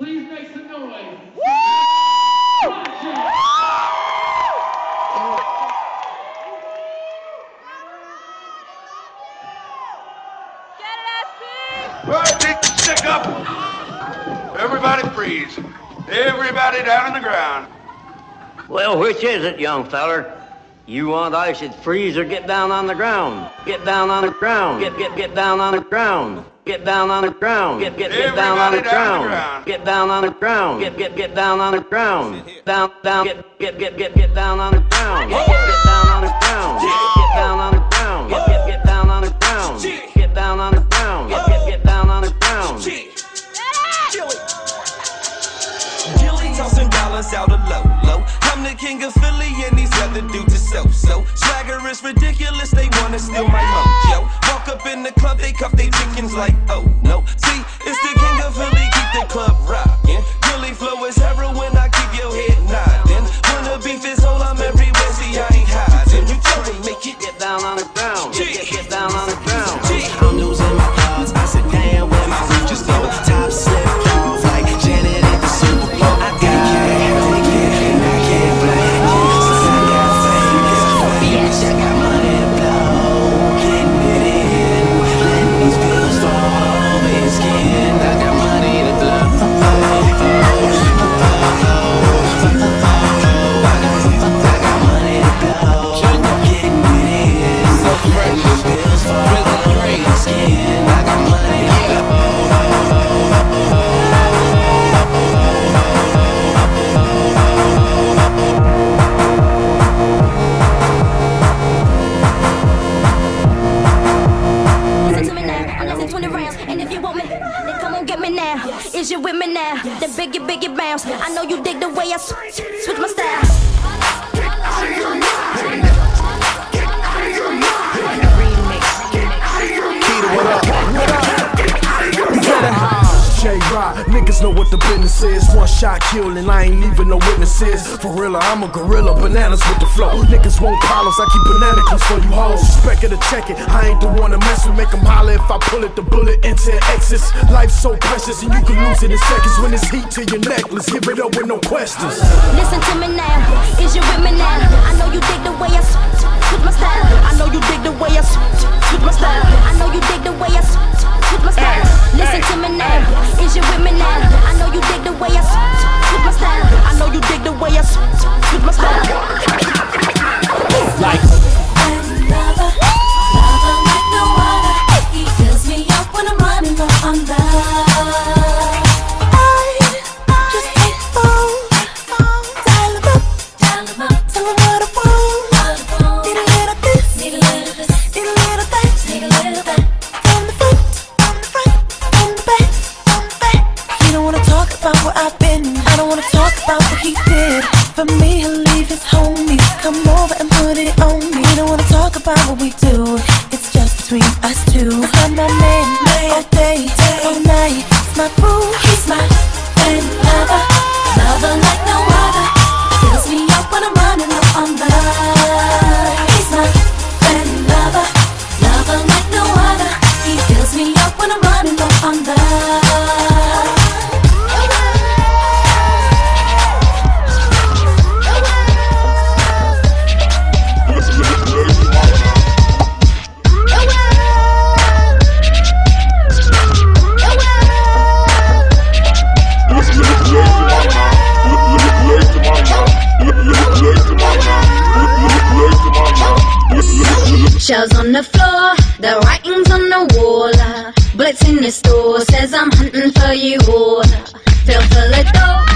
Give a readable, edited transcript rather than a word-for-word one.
Please make some noise. Woo! Right, pick the stick up. Everybody freeze. Everybody down on the ground. Well, which is it, young feller? You want I should freeze or get down on the ground? Get down on the ground. Get down on the ground. Get down on the ground. Get down on the ground. Get down on the ground. Get down on the ground. Down get down on the ground. Get down on the ground. Get down on the ground. Get down on the ground. Get down on the ground. Get down on the ground. Gilly tossing dollars out of low, low. I'm the king of Philly and these other dudes is so. Swagger is ridiculous, they wanna steal my mojo. Walk up in the club, they cuff they chickens like oh no. See, it's the king of Philly, keep the club rockin'. Philly flow is heroin, I keep your head noddin'. Wanna beef is whole, I'm everywhere, see I ain't hiding. You try to make it get down on the ground. Get down on the ground. I'm losing my odds, I sit down with my reaches on top slip. Is you with me now? Yes. The biggie bounce. Yes. I know you dig the way I switch my style. J-Rod, niggas know what the business is. One shot kill and I ain't leaving no witnesses. For real, I'm a gorilla, bananas with the flow. Niggas won't columns, I keep banana clips for you hoes. Suspect it or check it, I ain't the one to mess with. Make them holler if I pull it, the bullet into an exits. Life's so precious and you can lose it in seconds. When it's heat to your neck, let's give it up with no questions. Listen to me now, is you with me now? I know you dig the way I switch my style. I know you dig the way I switch my style. I know you dig the way I switch my style. Listen to me now, is you with me now? I know you dig the way I switch my style. I know you dig the way I switch my style. Like I'm lover, lover like no other. He fills me up when I'm running low on love. Shells on the floor, the writing's on the wall. Blitz in the store says I'm hunting for you all. Fill the door.